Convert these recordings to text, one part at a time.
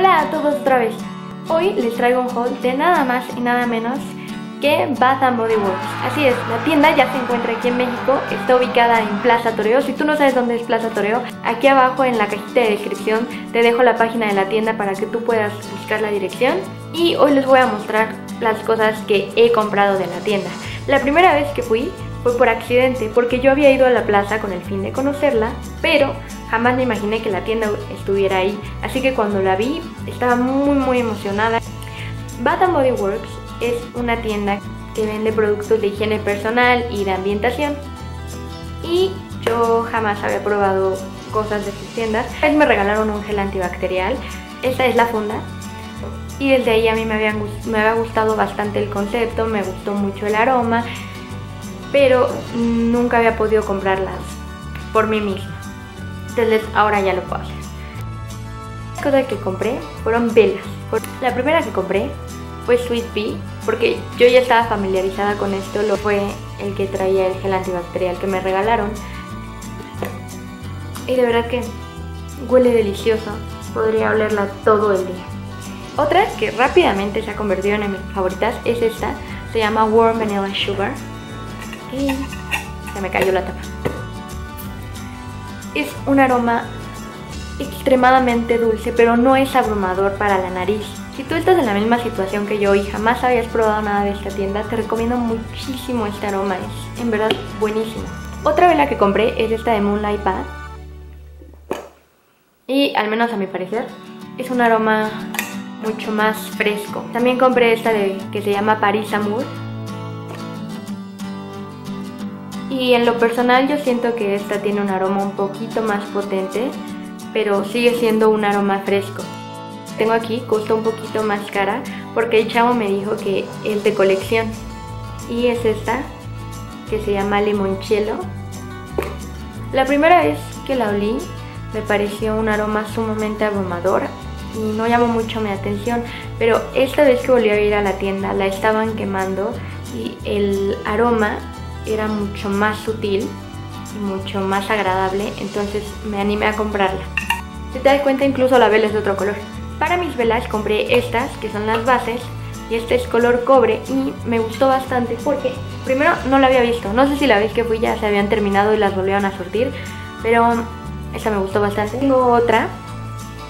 Hola a todos otra vez. Hoy les traigo un haul de nada más y nada menos que Bath & Body Works. Así es, la tienda ya se encuentra aquí en México, está ubicada en Plaza Toreo. Si tú no sabes dónde es Plaza Toreo, aquí abajo en la cajita de descripción te dejo la página de la tienda para que tú puedas buscar la dirección. Y hoy les voy a mostrar las cosas que he comprado de la tienda. La primera vez que fui fue por accidente, porque yo había ido a la plaza con el fin de conocerla, pero jamás me imaginé que la tienda estuviera ahí, así que cuando la vi estaba muy emocionada. Bath & Body Works es una tienda que vende productos de higiene personal y de ambientación, y yo jamás había probado cosas de sus tiendas. Me regalaron un gel antibacterial, esta es la funda, y desde ahí a mí me había gustado bastante el concepto, me gustó mucho el aroma, pero nunca había podido comprarlas por mí misma. Entonces ahora ya lo puedo hacer. Las cosas que compré fueron velas. La primera que compré fue Sweet Pea, porque yo ya estaba familiarizada con esto, lo fue el que traía el gel antibacterial que me regalaron. Y de verdad que huele delicioso, podría olerla todo el día. Otra que rápidamente se ha convertido en mis favoritas es esta, se llama Warm Vanilla Sugar. Y se me cayó la tapa. Es un aroma extremadamente dulce, pero no es abrumador para la nariz. Si tú estás en la misma situación que yo y jamás habías probado nada de esta tienda, te recomiendo muchísimo este aroma, es en verdad buenísimo. Otra vela que compré es esta de Moonlight Pad, y al menos a mi parecer es un aroma mucho más fresco. También compré esta que se llama Paris Amour. Y en lo personal yo siento que esta tiene un aroma un poquito más potente, pero sigue siendo un aroma fresco. Tengo aquí, costó un poquito más cara porque el chavo me dijo que es de colección. Y es esta, que se llama Limoncello. La primera vez que la olí me pareció un aroma sumamente abrumador y no llamó mucho mi atención, pero esta vez que volví a ir a la tienda la estaban quemando y el aroma era mucho más sutil y mucho más agradable, entonces me animé a comprarla. Si te das cuenta, incluso la vela es de otro color. Para mis velas compré estas, que son las bases, y este es color cobre y me gustó bastante porque primero no la había visto, no sé si la vez que fui ya se habían terminado y las volvieron a surtir, pero esta me gustó bastante. Tengo otra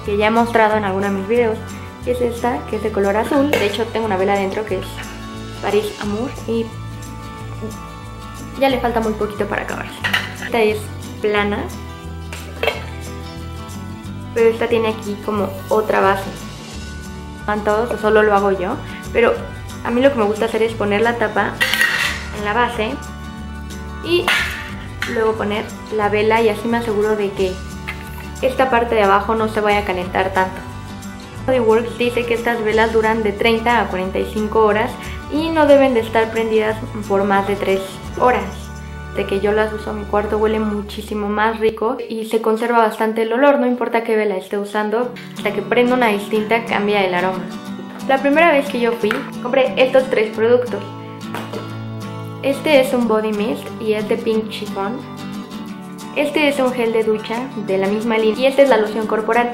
que ya he mostrado en alguno de mis videos, que es esta, que es de color azul. De hecho tengo una vela dentro que es Paris Amour y ya le falta muy poquito para acabar. Esta es plana, pero esta tiene aquí como otra base. Van todos, solo lo hago yo, pero a mí lo que me gusta hacer es poner la tapa en la base y luego poner la vela, y así me aseguro de que esta parte de abajo no se vaya a calentar tanto. Body Works dice que estas velas duran de 30 a 45 horas y no deben de estar prendidas por más de 3 horas. De que yo las uso, mi cuarto huele muchísimo más rico y se conserva bastante el olor, no importa qué vela esté usando, hasta que prendo una distinta cambia el aroma. La primera vez que yo fui, compré estos tres productos. Este es un body mist y es de Pink Chiffon. Este es un gel de ducha de la misma línea y esta es la loción corporal.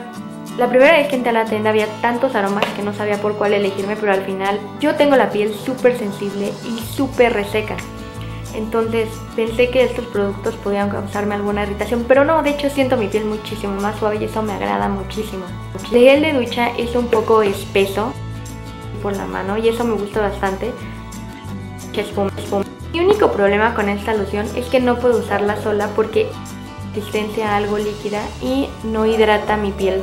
La primera vez que entré a la tienda había tantos aromas que no sabía por cuál elegirme, pero al final yo tengo la piel súper sensible y súper reseca. Entonces pensé que estos productos podían causarme alguna irritación, pero no, de hecho siento mi piel muchísimo más suave y eso me agrada muchísimo. El gel de ducha es un poco espeso por la mano y eso me gusta bastante. Espuma. Mi único problema con esta loción es que no puedo usarla sola porque resistencia a algo líquida y no hidrata mi piel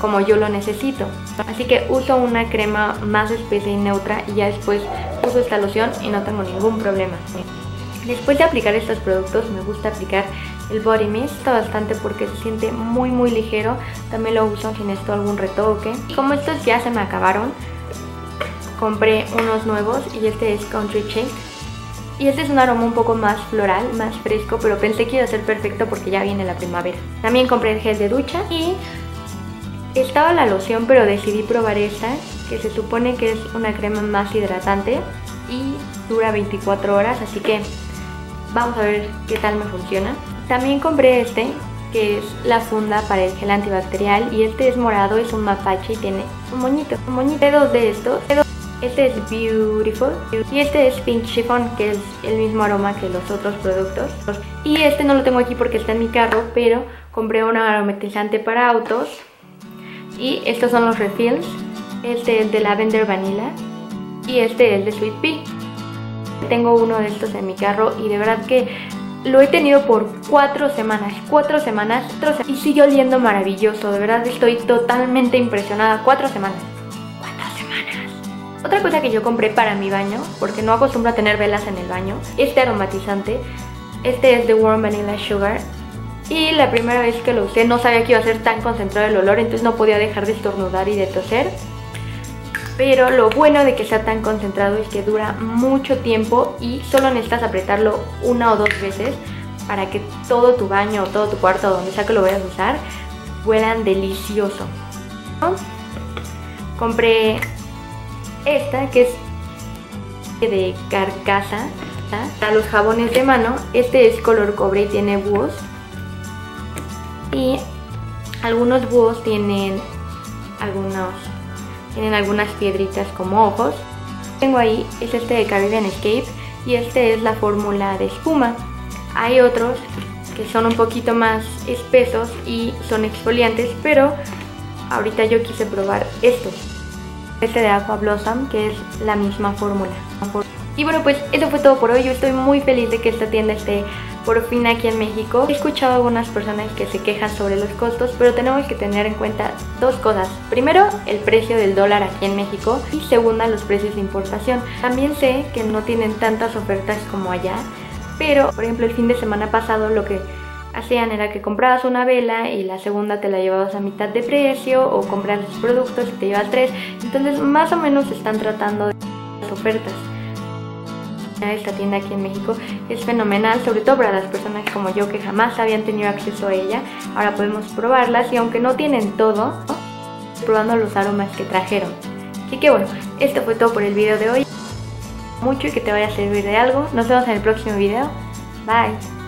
como yo lo necesito, así que uso una crema más espesa y neutra y ya después uso esta loción y no tengo ningún problema. Después de aplicar estos productos me gusta aplicar el body mist bastante porque se siente muy ligero. También lo uso sin esto algún retoque. Como estos ya se me acabaron, compré unos nuevos y este es Country Shake. Y este es un aroma un poco más floral, más fresco, pero pensé que iba a ser perfecto porque ya viene la primavera. También compré el gel de ducha y estaba la loción, pero decidí probar esta, que se supone que es una crema más hidratante y dura 24 horas, así que vamos a ver qué tal me funciona. También compré este, que es la funda para el gel antibacterial, y este es morado, es un mapache y tiene un moñito. Hay dos de estos. Este es Beautiful y este es Pink Chiffon, que es el mismo aroma que los otros productos. Y este no lo tengo aquí porque está en mi carro, pero compré un aromatizante para autos. Y estos son los refills. Este es de Lavender Vanilla y este es de Sweet Pea. Tengo uno de estos en mi carro y de verdad que lo he tenido por 4 semanas y sigue oliendo maravilloso. De verdad estoy totalmente impresionada. 4 semanas. Otra cosa que yo compré para mi baño, porque no acostumbro a tener velas en el baño, este aromatizante. Este es de Warm Vanilla Sugar. Y la primera vez que lo usé no sabía que iba a ser tan concentrado el olor, entonces no podía dejar de estornudar y de toser. Pero lo bueno de que sea tan concentrado es que dura mucho tiempo y solo necesitas apretarlo 1 o 2 veces para que todo tu baño o todo tu cuarto, donde sea que lo vayas a usar, huelan delicioso. Compré esta que es de carcasa para los jabones de mano. Este es color cobre y tiene búhos. Y algunos búhos tienen algunas piedritas como ojos. Tengo ahí, es este de Caribbean Escape y este es la fórmula de espuma. Hay otros que son un poquito más espesos y son exfoliantes, pero ahorita yo quise probar estos. Este de Aqua Blossom, que es la misma fórmula. Y bueno, pues eso fue todo por hoy. Yo estoy muy feliz de que esta tienda esté por fin aquí en México. He escuchado a algunas personas que se quejan sobre los costos, pero tenemos que tener en cuenta 2 cosas. Primero, el precio del dólar aquí en México, y segunda, los precios de importación. También sé que no tienen tantas ofertas como allá, pero por ejemplo el fin de semana pasado lo que hacían era que comprabas una vela y la segunda te la llevabas a mitad de precio, o compras los productos y te llevas 3. Entonces más o menos están tratando de las ofertas. Esta tienda aquí en México es fenomenal, sobre todo para las personas como yo que jamás habían tenido acceso a ella. Ahora podemos probarlas y aunque no tienen todo, probando los aromas que trajeron. Así que bueno, esto fue todo por el video de hoy. Mucho y que te vaya a servir de algo. Nos vemos en el próximo video. Bye.